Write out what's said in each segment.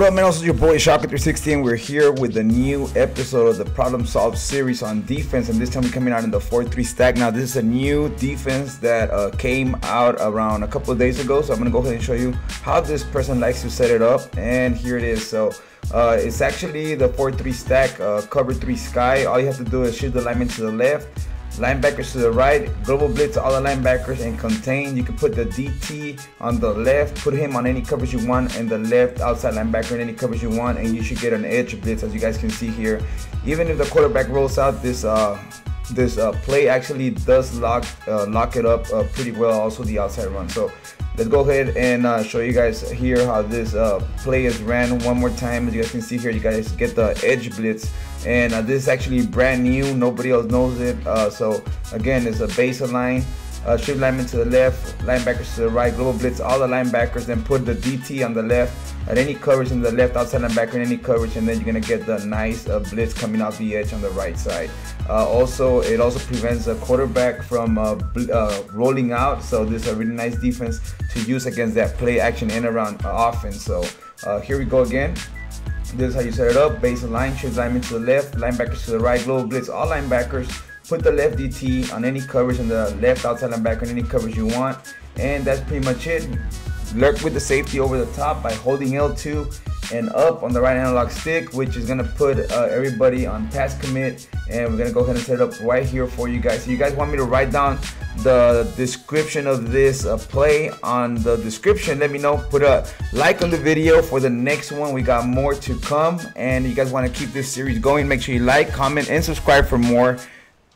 What up, man? Also your boy Shocker316, and we're here with the new episode of the Problem Solved series on defense, and this time we're coming out in the 4-3 stack. Now this is a new defense that came out around a couple of days ago, so I'm gonna go ahead and show you how this person likes to set it up, and here it is. So it's actually the 4-3 stack, cover 3 sky. All you have to do is shift the lineman to the left, linebackers to the right, global blitz all the linebackers and contain. You can put the DT on the left, put him on any coverage you want, and the left outside linebacker in any coverage you want, and you should get an edge blitz, as you guys can see here. Even if the quarterback rolls out, this play actually does lock it up pretty well, also the outside run. So let's go ahead and show you guys here how this play is ran one more time. As you guys can see here, you guys get the edge blitz, and this is actually brand new, nobody else knows it. So again, it's a baseline, shift lineman to the left, linebackers to the right, global blitz all the linebackers, then put the DT on the left at any coverage, and the left outside linebacker in any coverage, and then you're gonna get the nice blitz coming off the edge on the right side. Also, it also prevents the quarterback from rolling out, so this is a really nice defense to use against that play action and around offense. So here we go again. This is how you set it up: baseline, shift lineman to the left, linebackers to the right, global blitz all linebackers, put the left DT on any coverage and the left outside linebacker in any coverage you want, and that's pretty much it. Lurk with the safety over the top by holding L2 and up on the right analog stick, which is gonna put everybody on pass commit, and we're gonna go ahead and set it up right here for you guys. So you guys want me to write down the description of this play on the description, let me know. Put a like on the video for the next one, we got more to come, and you guys want to keep this series going, make sure you like, comment and subscribe for more.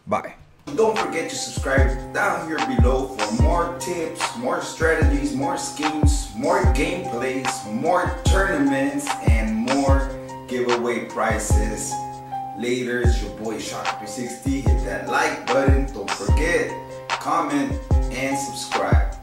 Bye. Don't forget to subscribe down here below for more tips, more strategies, more schemes, more gameplays, more tournaments, and more giveaway prizes. Later, it's your boy Shocker360. Hit that like button, don't forget, comment, and subscribe.